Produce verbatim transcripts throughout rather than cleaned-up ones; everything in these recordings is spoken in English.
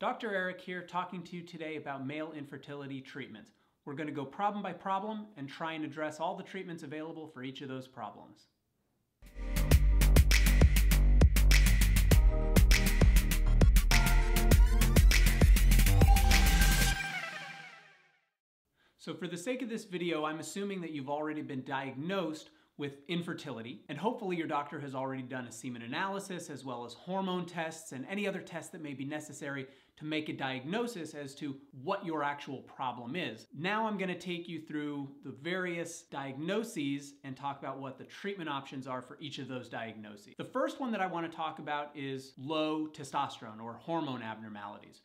Doctor Eric here, talking to you today about male infertility treatments. We're going to go problem by problem and try and address all the treatments available for each of those problems. So for the sake of this video, I'm assuming that you've already been diagnosed with infertility, and hopefully your doctor has already done a semen analysis as well as hormone tests and any other tests that may be necessary to make a diagnosis as to what your actual problem is. Now I'm going to take you through the various diagnoses and talk about what the treatment options are for each of those diagnoses. The first one that I want to talk about is low testosterone or hormone abnormalities.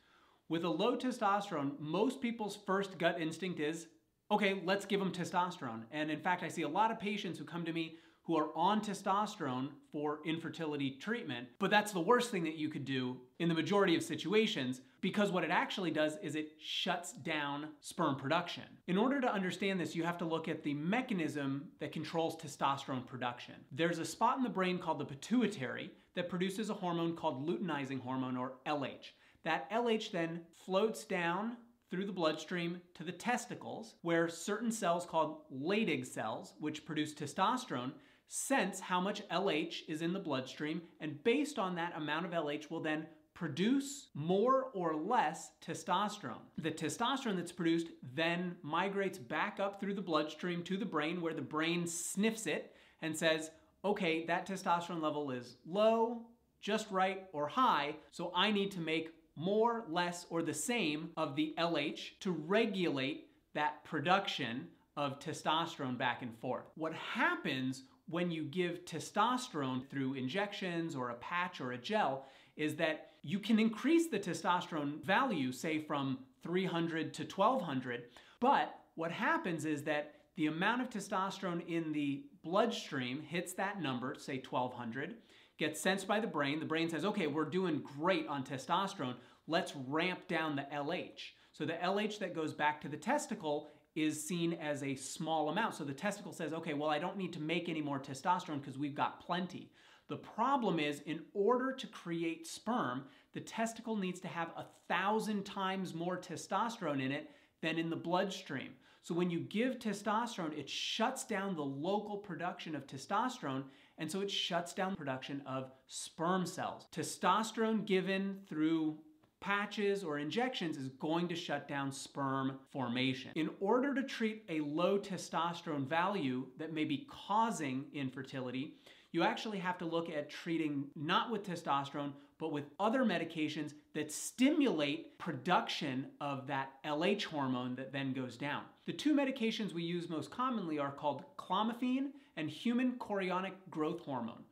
With a low testosterone, most people's first gut instinct is, okay, let's give them testosterone. And in fact, I see a lot of patients who come to me who are on testosterone for infertility treatment, but that's the worst thing that you could do in the majority of situations, because what it actually does is it shuts down sperm production. In order to understand this, you have to look at the mechanism that controls testosterone production. There's a spot in the brain called the pituitary that produces a hormone called luteinizing hormone, or L H. That L H then floats down through the bloodstream to the testicles, where certain cells called Leydig cells, which produce testosterone, sense how much L H is in the bloodstream, and based on that amount of L H will then produce more or less testosterone. The testosterone that's produced then migrates back up through the bloodstream to the brain, where the brain sniffs it and says, okay, that testosterone level is low, just right, or high, so I need to make more, less, or the same of the L H to regulate that production of testosterone back and forth. What happens when you give testosterone through injections or a patch or a gel is that you can increase the testosterone value, say from three hundred to twelve hundred, but what happens is that the amount of testosterone in the bloodstream hits that number, say twelve hundred, gets sensed by the brain. The brain says, okay, we're doing great on testosterone. Let's ramp down the L H. So the L H that goes back to the testicle is seen as a small amount. So the testicle says, okay, well, I don't need to make any more testosterone because we've got plenty. The problem is, in order to create sperm, the testicle needs to have a thousand times more testosterone in it than in the bloodstream. So when you give testosterone, it shuts down the local production of testosterone, and so it shuts down production of sperm cells. Testosterone given through patches or injections is going to shut down sperm formation. In order to treat a low testosterone value that may be causing infertility, you actually have to look at treating not with testosterone, but with other medications that stimulate production of that L H hormone that then goes down. The two medications we use most commonly are called clomiphene and human chorionic growth hormone.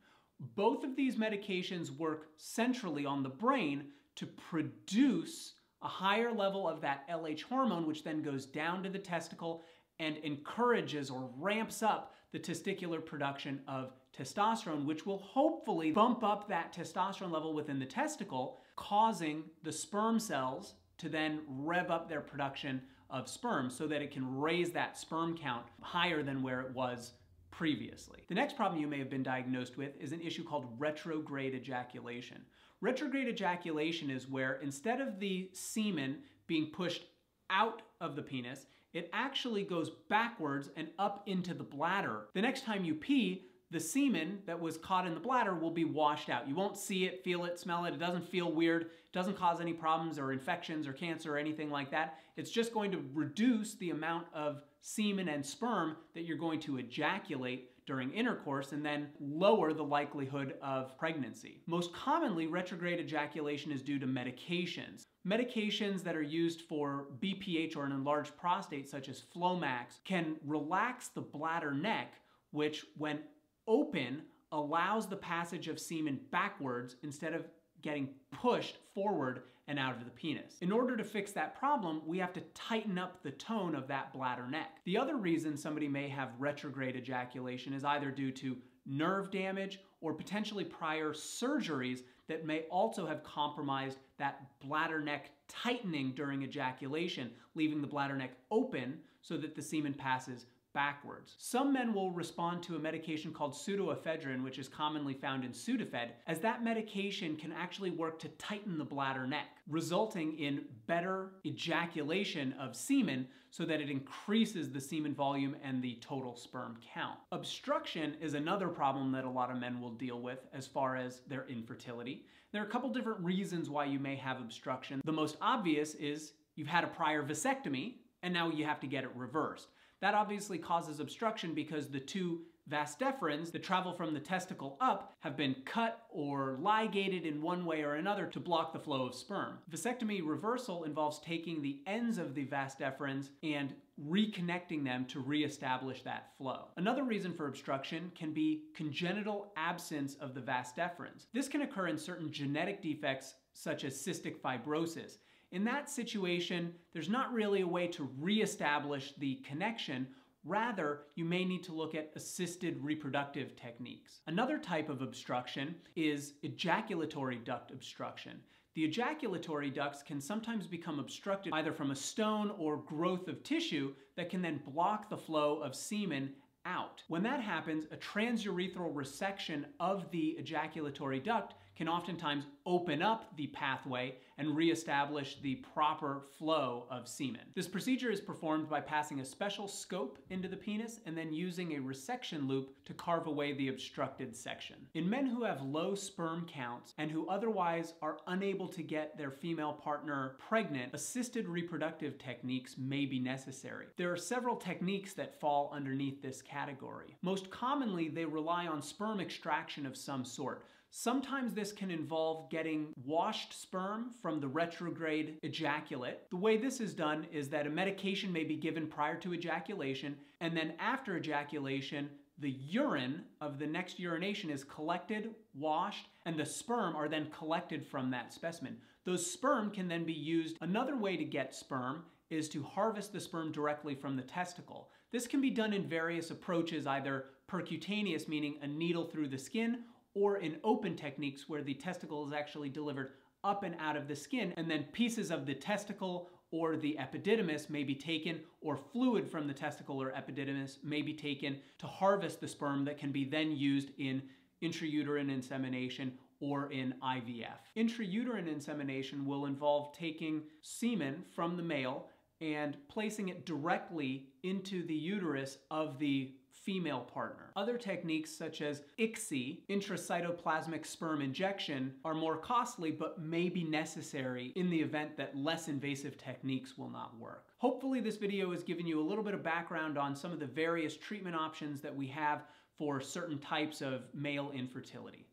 Both of these medications work centrally on the brain to produce a higher level of that L H hormone, which then goes down to the testicle and encourages or ramps up the testicular production of testosterone, which will hopefully bump up that testosterone level within the testicle, causing the sperm cells to then rev up their production of sperm so that it can raise that sperm count higher than where it was previously. The next problem you may have been diagnosed with is an issue called retrograde ejaculation. Retrograde ejaculation is where, instead of the semen being pushed out of the penis, it actually goes backwards and up into the bladder. The next time you pee, the semen that was caught in the bladder will be washed out. You won't see it, feel it, smell it. It doesn't feel weird. It doesn't cause any problems or infections or cancer or anything like that. It's just going to reduce the amount of semen and sperm that you're going to ejaculate during intercourse, and then lower the likelihood of pregnancy. Most commonly, retrograde ejaculation is due to medications. Medications that are used for B P H or an enlarged prostate, such as Flomax, can relax the bladder neck, which, when open, allows the passage of semen backwards instead of getting pushed forward and out of the penis. In order to fix that problem, we have to tighten up the tone of that bladder neck. The other reason somebody may have retrograde ejaculation is either due to nerve damage or potentially prior surgeries that may also have compromised that bladder neck tightening during ejaculation, leaving the bladder neck open so that the semen passes backwards. Some men will respond to a medication called pseudoephedrine, which is commonly found in Sudafed, as that medication can actually work to tighten the bladder neck, resulting in better ejaculation of semen so that it increases the semen volume and the total sperm count. Obstruction is another problem that a lot of men will deal with as far as their infertility. There are a couple different reasons why you may have obstruction. The most obvious is you've had a prior vasectomy and now you have to get it reversed. That obviously causes obstruction because the two vas deferens that travel from the testicle up have been cut or ligated in one way or another to block the flow of sperm. Vasectomy reversal involves taking the ends of the vas deferens and reconnecting them to reestablish that flow. Another reason for obstruction can be congenital absence of the vas deferens. This can occur in certain genetic defects such as cystic fibrosis. In that situation, there's not really a way to reestablish the connection. Rather, you may need to look at assisted reproductive techniques. Another type of obstruction is ejaculatory duct obstruction. The ejaculatory ducts can sometimes become obstructed either from a stone or growth of tissue that can then block the flow of semen out. When that happens, a transurethral resection of the ejaculatory duct can oftentimes open up the pathway and reestablish the proper flow of semen. This procedure is performed by passing a special scope into the penis and then using a resection loop to carve away the obstructed section. In men who have low sperm counts and who otherwise are unable to get their female partner pregnant, assisted reproductive techniques may be necessary. There are several techniques that fall underneath this category. Most commonly, they rely on sperm extraction of some sort. Sometimes this can involve getting washed sperm from the retrograde ejaculate. The way this is done is that a medication may be given prior to ejaculation, and then after ejaculation, the urine of the next urination is collected, washed, and the sperm are then collected from that specimen. Those sperm can then be used. Another way to get sperm is to harvest the sperm directly from the testicle. This can be done in various approaches, either percutaneous, meaning a needle through the skin, or in open techniques where the testicle is actually delivered up and out of the skin, and then pieces of the testicle or the epididymis may be taken, or fluid from the testicle or epididymis may be taken to harvest the sperm that can be then used in intrauterine insemination or in I V F. Intrauterine insemination will involve taking semen from the male and placing it directly into the uterus of the female partner. Other techniques such as I C S I, intracytoplasmic sperm injection, are more costly but may be necessary in the event that less invasive techniques will not work. Hopefully this video has given you a little bit of background on some of the various treatment options that we have for certain types of male infertility.